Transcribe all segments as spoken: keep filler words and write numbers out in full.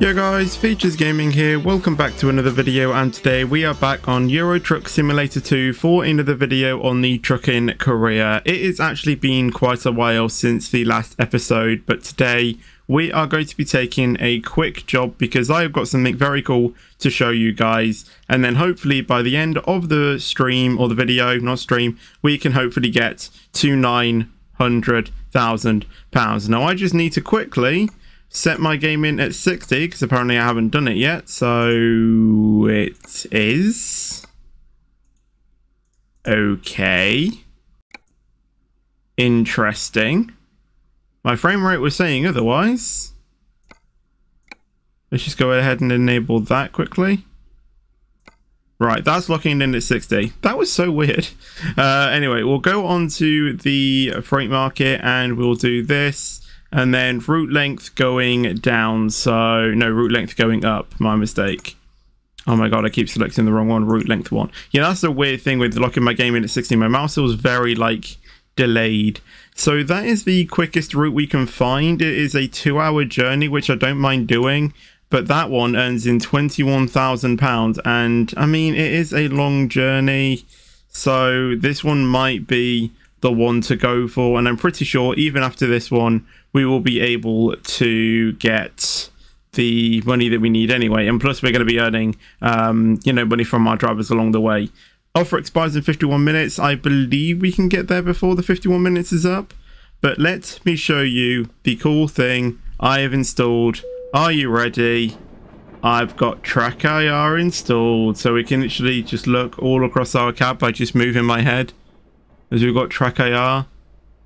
Yo guys, Features Gaming here, welcome back to another video, and today we are back on Euro Truck Simulator two for another video on the trucking career. It has actually been quite a while since the last episode, but today we are going to be taking a quick job because I've got something very cool to show you guys, and then hopefully by the end of the stream, or the video, not stream, we can hopefully get to nine hundred thousand pounds. Now I just need to quickly set my game in at sixty because apparently I haven't done it yet. So it is okay, interesting. My frame rate was saying otherwise. Let's just go ahead and enable that quickly. Right, that's locking in at sixty. That was so weird. Uh, anyway, we'll go on to the freight market and we'll do this. And then route length going down. So no, route length going up. My mistake. Oh my god, I keep selecting the wrong one. Route length one. Yeah, that's the weird thing with locking my game in at sixty. My mouse was very like delayed. So that is the quickest route we can find. It is a two-hour journey, which I don't mind doing. But that one earns in twenty-one thousand pounds, and I mean it is a long journey. So this one might be the one to go for, and I'm pretty sure even after this one we will be able to get the money that we need anyway, and plus we're going to be earning um you know, money from our drivers along the way. Offer expires in fifty-one minutes. I believe we can get there before the fifty-one minutes is up, but let me show you the cool thing I have installed. Are you ready? I've got TrackIR installed, so we can literally just look all across our cab by just moving my head as we've got TrackIR.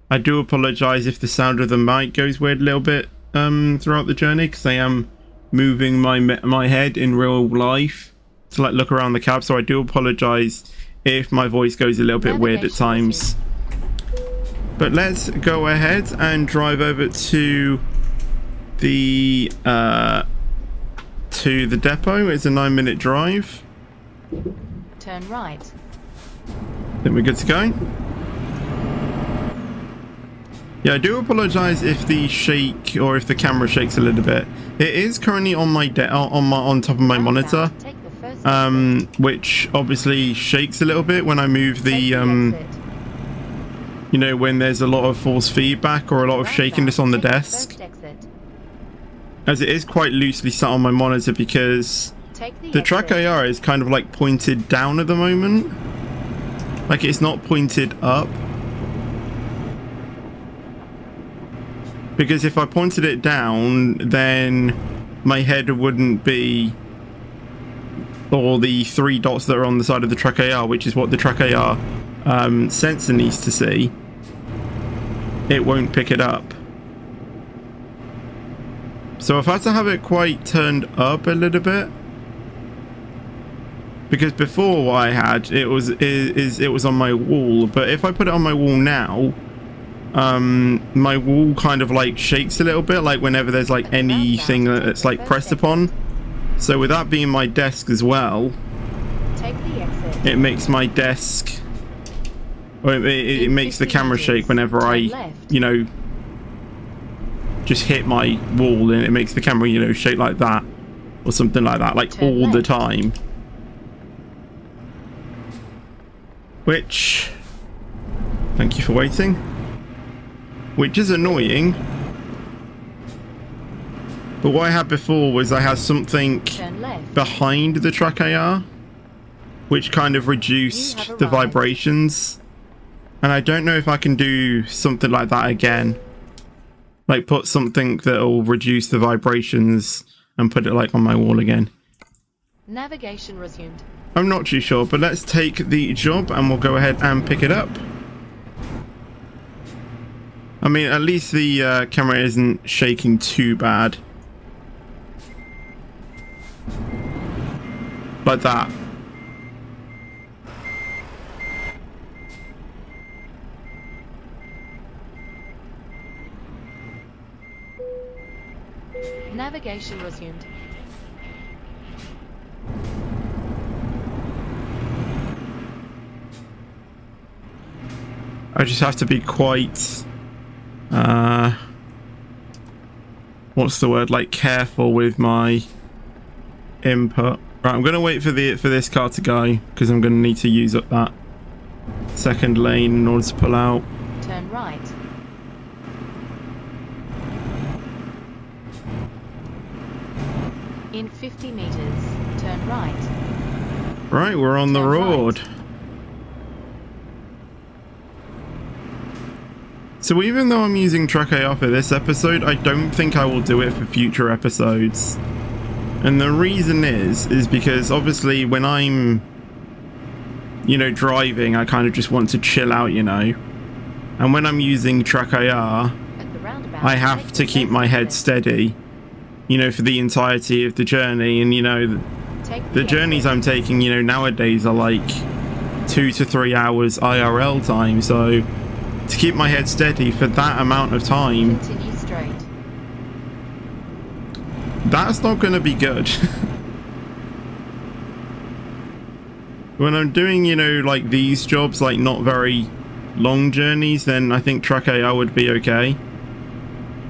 I do apologize if the sound of the mic goes weird a little bit um, throughout the journey, because I am moving my my head in real life to like look around the cab. So I do apologize if my voice goes a little bit weird at times. But let's go ahead and drive over to the uh, to the depot. It's a nine-minute drive. Turn right. Then we're good to go. Yeah, I do apologize if the shake or if the camera shakes a little bit. It is currently on my de on my on top of my monitor, um, which obviously shakes a little bit when I move the, um, you know, when there's a lot of force feedback or a lot of shakiness on the desk, as it is quite loosely sat on my monitor because the TrackIR is kind of like pointed down at the moment, like it's not pointed up. Because if I pointed it down, then my head wouldn't be, or the three dots that are on the side of the TrackIR, which is what the TrackIR um, sensor needs to see, it won't pick it up. So I've had to have it quite turned up a little bit, because before what I had it was is, is it was on my wall, but if I put it on my wall now, um my wall kind of like shakes a little bit, like whenever there's like anything that's like pressed upon. So with that being my desk as well, take the exit. It makes my desk, or it, it, it makes the camera shake whenever I, you know, just hit my wall, and it makes the camera, you know, shake like that or something like that, like all the time, which, thank you for waiting, which is annoying. But what I had before was I had something behind the TrackIR which kind of reduced the vibrations, and I don't know if I can do something like that again, like put something that'll reduce the vibrations and put it like on my wall again. Navigation resumed. I'm not too sure, but let's take the job and we'll go ahead and pick it up. I mean, at least the uh, camera isn't shaking too bad. Like that. Navigation resumed. I just have to be quite, uh, what's the word, like careful with my input. Right, I'm going to wait for the for this car to go because I'm going to need to use up that second lane in order to pull out. Turn right. In fifty meters, turn right. Right, we're on the road. So even though I'm using TrackIR for this episode, I don't think I will do it for future episodes. And the reason is, is because obviously when I'm, you know, driving, I kind of just want to chill out, you know. And when I'm using TrackIR, I have to keep my head steady, you know, for the entirety of the journey. And you know, the, the journeys I'm taking, you know, nowadays are like two to three hours I R L time. So to keep my head steady for that amount of time, that's not going to be good. When I'm doing, you know, like these jobs, like not very long journeys, then I think TrackIR would be okay.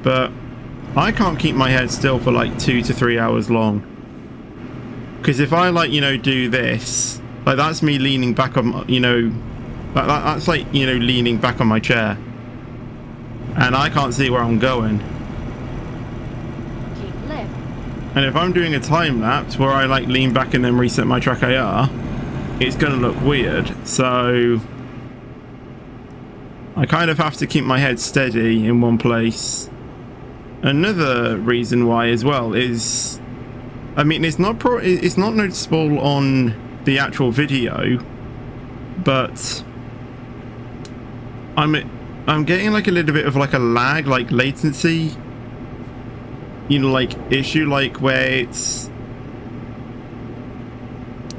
But I can't keep my head still for like two to three hours long. Because if I like, you know, do this, like that's me leaning back on, my, you know, that, that, that's like, you know, leaning back on my chair. And I can't see where I'm going. Keep left. And if I'm doing a time lapse where I like lean back and then reset my TrackIR, it's going to look weird. So I kind of have to keep my head steady in one place. Another reason why as well is, I mean, it's not pro it's not noticeable on the actual video, but I'm I'm getting like a little bit of like a lag, like latency, you know, like issue, like where it's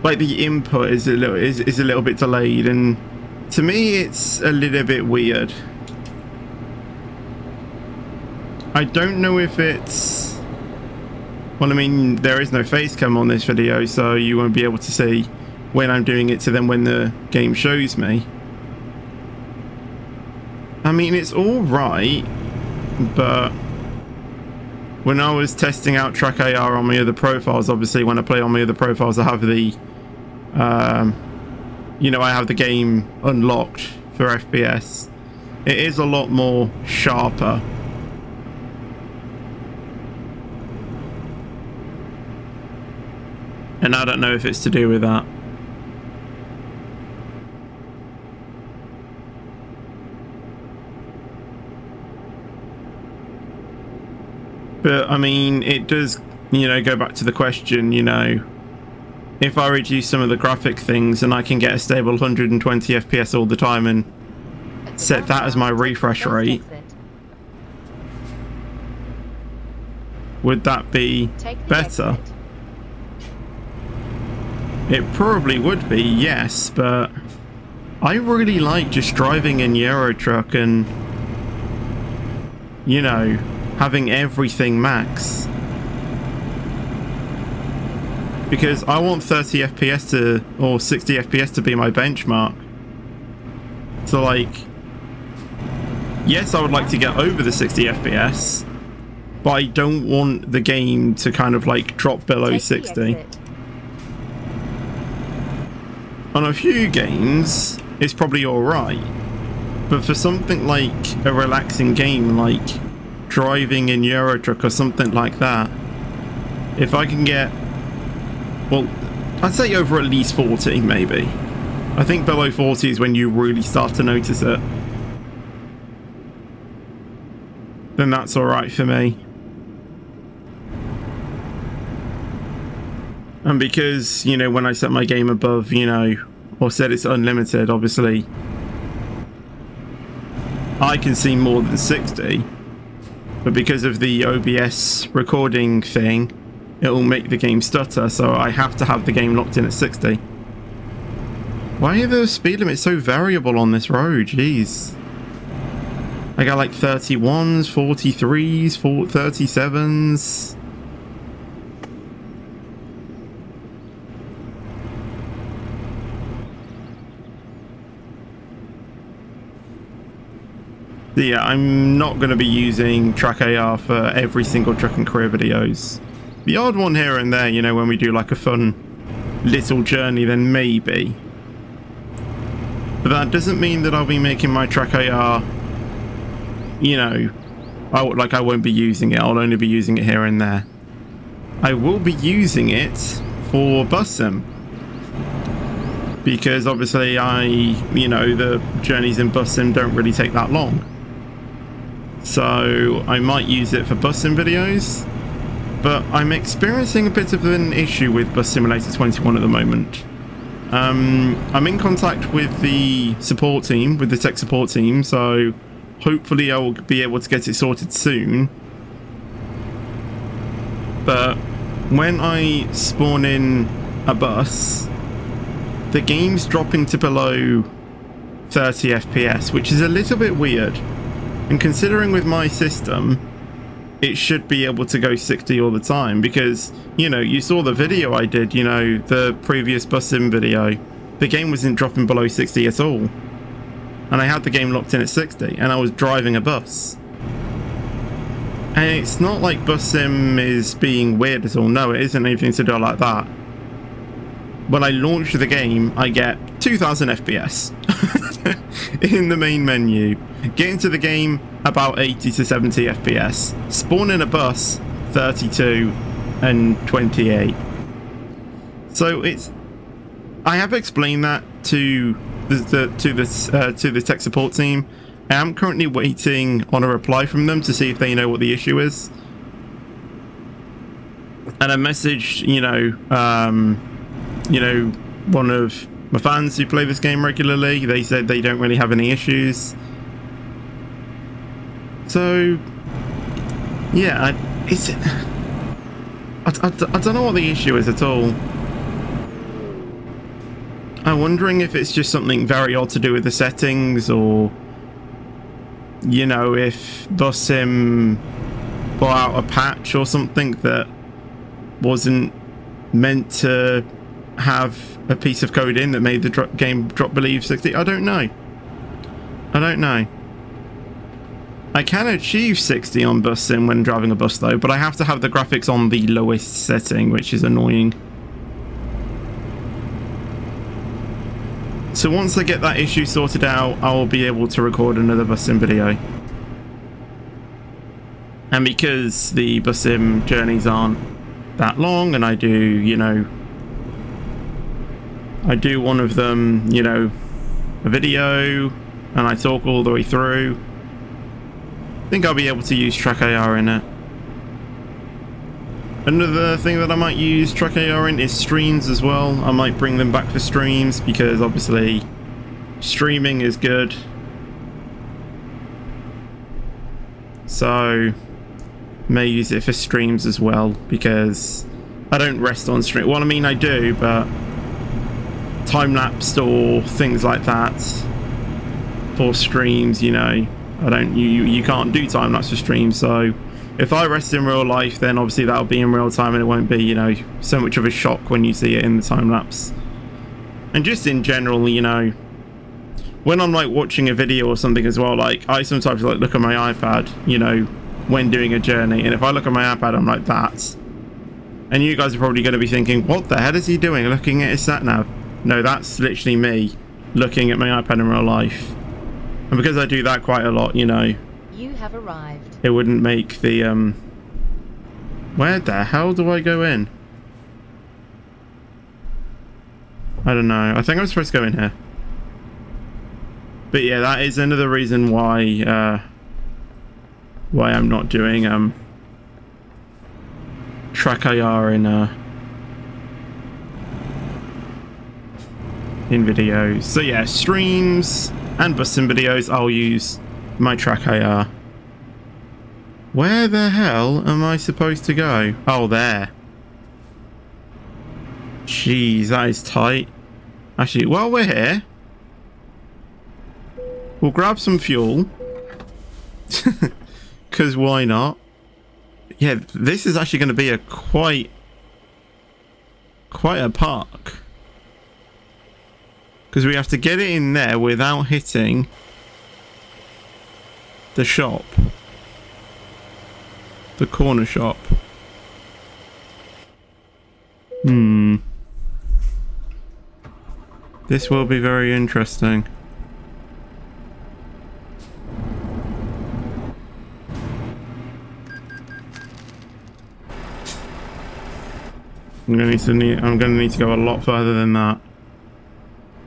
like the input is a little is, is a little bit delayed, and to me it's a little bit weird. I don't know if it's, well, I mean, there is no face cam on this video, so you won't be able to see when I'm doing it to them when the game shows me. I mean, it's all right, but when I was testing out TrackIR on my other profiles, obviously when I play on my other profiles, I have the, um, you know, I have the game unlocked for F P S. It is a lot more sharper. And I don't know if it's to do with that. But I mean, it does, you know, go back to the question, you know, if I reduce some of the graphic things and I can get a stable one hundred twenty F P S all the time and set that as my refresh rate, would that be better? It probably would be, yes, but I really like just driving in Euro Truck and, you know, having everything max. Because I want thirty F P S to, or sixty F P S to be my benchmark. So like, yes, I would like to get over the sixty F P S, but I don't want the game to kind of like drop below sixty. On a few games, it's probably alright, but for something like a relaxing game, like driving in Euro Truck or something like that, if I can get, well, I'd say over at least forty maybe. I think below forty is when you really start to notice it. Then that's alright for me. And because, you know, when I set my game above, you know, or set it's unlimited, obviously, I can see more than sixty. But because of the O B S recording thing, it will make the game stutter, so I have to have the game locked in at sixty. Why are the speed limits so variable on this road? Jeez. I got like thirty-ones, forty-threes, thirty-sevens... yeah, I'm not going to be using TrackIR for every single Truck and Career videos. The odd one here and there, you know, when we do like a fun little journey, then maybe. But that doesn't mean that I'll be making my TrackIR, you know, I, like I won't be using it. I'll only be using it here and there. I will be using it for Bus Sim, because obviously I, you know, the journeys in Bus Sim don't really take that long. So I might use it for Bus Sim videos, but I'm experiencing a bit of an issue with Bus Simulator twenty-one at the moment. Um, I'm in contact with the support team, with the tech support team, so hopefully I will be able to get it sorted soon. But when I spawn in a bus, the game's dropping to below thirty F P S, which is a little bit weird. And considering with my system, it should be able to go sixty all the time, because, you know, you saw the video I did, you know, the previous Bus Sim video. The game wasn't dropping below sixty at all. And I had the game locked in at sixty, and I was driving a bus. And it's not like Bus Sim is being weird at all. No, it isn't anything to do like that. When I launch the game, I get two thousand F P S in the main menu. Get into the game, about eighty to seventy F P S. Spawn in a bus, thirty-two and twenty-eight. So it's, I have explained that to the, the to the uh, to the tech support team. I am currently waiting on a reply from them to see if they know what the issue is. And I messaged, you know, um. you know, one of my fans who play this game regularly. They said they don't really have any issues. So, yeah, I, it's, I, I, I don't know what the issue is at all. I'm wondering if it's just something very odd to do with the settings, or, you know, if Bus Sim put out a patch or something that wasn't meant to have a piece of code in that made the dro game drop below sixty. I don't know. I don't know. I can achieve sixty on Bus Sim when driving a bus though, but I have to have the graphics on the lowest setting, which is annoying. So once I get that issue sorted out, I will be able to record another Bus Sim video. And because the Bus Sim journeys aren't that long, and I do, you know, I do one of them, you know, a video, and I talk all the way through. I think I'll be able to use TrackIR in it. Another thing that I might use TrackIR in is streams as well. I might bring them back for streams, because obviously streaming is good. So may use it for streams as well, because I don't rest on stream. Well, I mean, I do, but time-lapsed or things like that for streams, you know, I don't, you, you, you can't do time-lapse for streams. So if I rest in real life, then obviously that'll be in real time, and it won't be, you know, so much of a shock when you see it in the time-lapse. And just in general, you know, when I'm like watching a video or something as well, like I sometimes like look at my iPad, you know, when doing a journey, and if I look at my iPad, I'm like that. And you guys are probably going to be thinking, what the hell is he doing looking at his sat-nav? No, that's literally me looking at my iPad in real life. And because I do that quite a lot, you know, you have arrived. It wouldn't make the, um, where the hell do I go in? I don't know. I think I'm supposed to go in here. But yeah, that is another reason why, uh, why I'm not doing, um, TrackIR in, uh, in videos. So yeah, streams and Bus Sim videos, I'll use my TrackIR. Where the hell am I supposed to go? Oh, there. Jeez, that is tight. Actually, while we're here, we'll grab some fuel. Because why not? Yeah, this is actually going to be a quite, quite a park. Because we have to get it in there without hitting the shop, the corner shop. Hmm. This will be very interesting. I'm gonna need to need, I'm gonna need to go a lot further than that.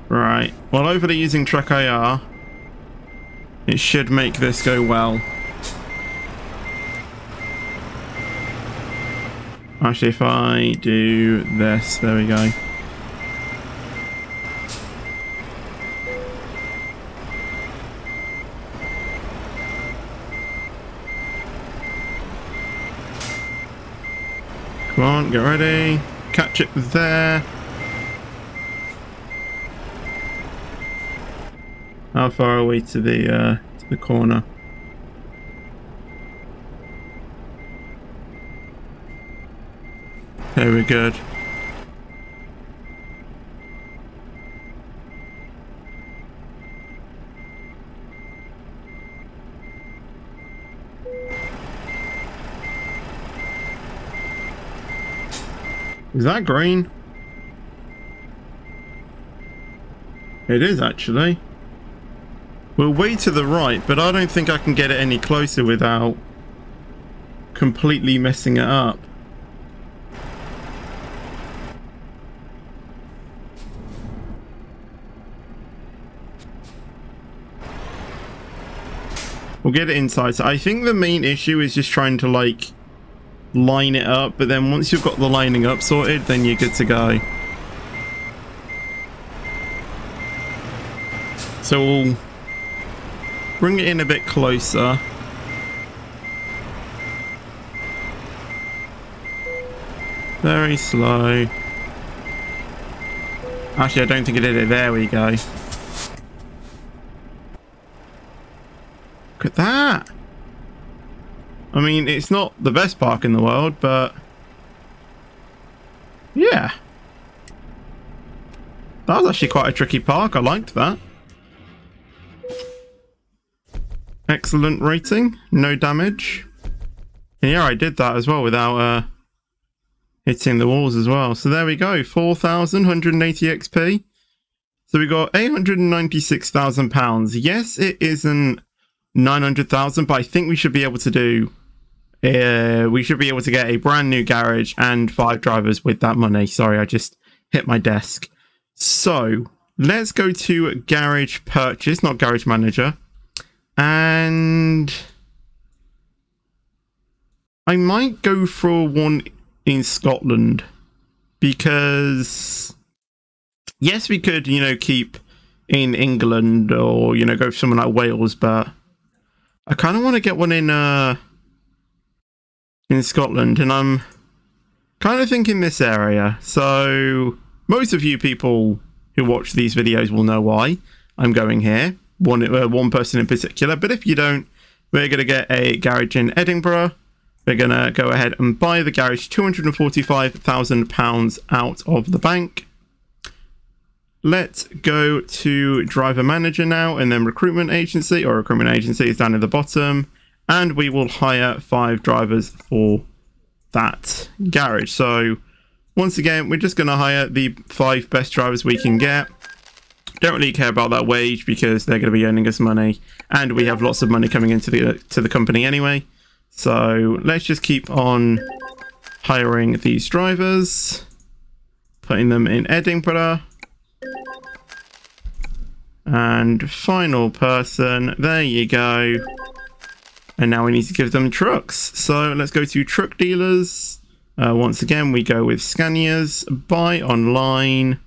Right. Well, overly using TrackIR, it should make this go well. Actually, if I do this, there we go. Come on, get ready. Catch it there. How far are we to the uh, to the corner? Very good. Is that green? It is actually. We're way to the right, but I don't think I can get it any closer without completely messing it up. We'll get it inside. So I think the main issue is just trying to like line it up, but then once you've got the lining up sorted, then you're good to go. So we'll bring it in a bit closer. Very slow. Actually, I don't think I did it. There we go. Look at that. I mean, it's not the best park in the world, but yeah, that was actually quite a tricky park. I liked that. Excellent rating, no damage. And yeah, I did that as well without uh hitting the walls as well. So there we go, four thousand one hundred eighty X P. So we got eight hundred ninety-six thousand pounds. Yes, it isn't nine hundred thousand, but I think we should be able to do uh we should be able to get a brand new garage and five drivers with that money. Sorry, I just hit my desk. So let's go to garage purchase, not garage manager, and I might go for one in Scotland, because yes, we could, you know, keep in England or, you know, go for someone like Wales, but I kind of want to get one in uh in Scotland, and I'm kind of thinking this area. So most of you people who watch these videos will know why I'm going here, one uh, one person in particular. But if you don't, we're going to get a garage in Edinburgh. We're going to go ahead and buy the garage, two hundred forty-five thousand pounds out of the bank. Let's go to driver manager now, and then recruitment agency, or recruitment agency is down at the bottom, and we will hire five drivers for that garage. So once again, we're just going to hire the five best drivers we can get. Don't really care about that wage because they're going to be earning us money, and we have lots of money coming into the to the company anyway. So let's just keep on hiring these drivers, putting them in Edinburgh. And final person, there you go. And now we need to give them trucks. So let's go to truck dealers. Uh, once again, we go with Scania's, buy online,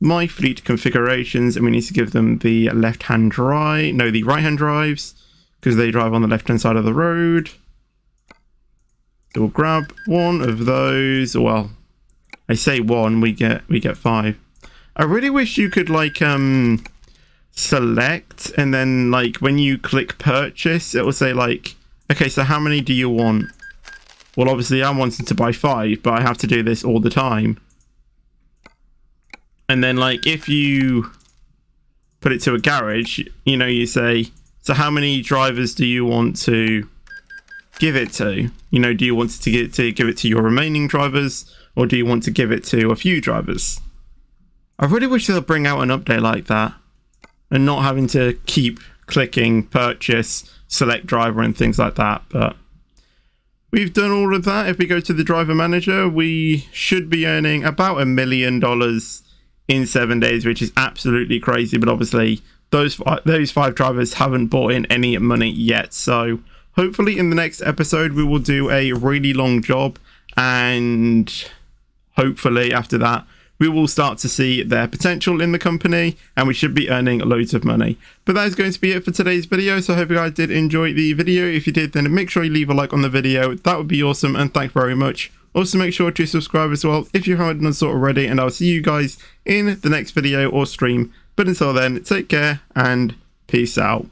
my fleet configurations, and we need to give them the left-hand drive, no, the right-hand drives, because they drive on the left-hand side of the road. So we'll grab one of those. Well, I say one, we get we get five. I really wish you could like um. select, and then like when you click purchase, it will say like, okay, so how many do you want? Well, obviously I'm wanting to buy five, but I have to do this all the time. And then like if you put it to a garage, you know, you say, So how many drivers do you want to give it to? You know, do you want to get to give it to your remaining drivers, or do you want to give it to a few drivers? I really wish they'll bring out an update like that and not having to keep clicking purchase, select driver and things like that. But we've done all of that. If we go to the driver manager, we should be earning about a million dollars in seven days, which is absolutely crazy. But obviously those those five drivers haven't bought in any money yet. So hopefully in the next episode, we will do a really long job, and hopefully after that, we will start to see their potential in the company and we should be earning loads of money. But that is going to be it for today's video. So I hope you guys did enjoy the video. If you did, then make sure you leave a like on the video. That would be awesome. And thanks very much. Also make sure to subscribe as well if you haven't done so already. And I'll see you guys in the next video or stream. But until then, take care and peace out.